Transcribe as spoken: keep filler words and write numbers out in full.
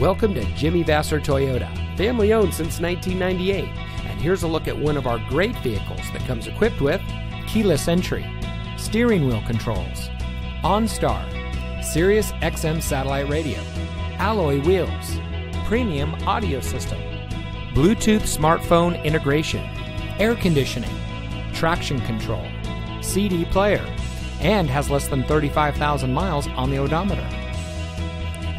Welcome to Jimmy Vasser Toyota, family owned since nineteen ninety-eight. And here's a look at one of our great vehicles that comes equipped with keyless entry, steering wheel controls, OnStar, Sirius X M satellite radio, alloy wheels, premium audio system, Bluetooth smartphone integration, air conditioning, traction control, C D player, and has less than thirty-five thousand miles on the odometer.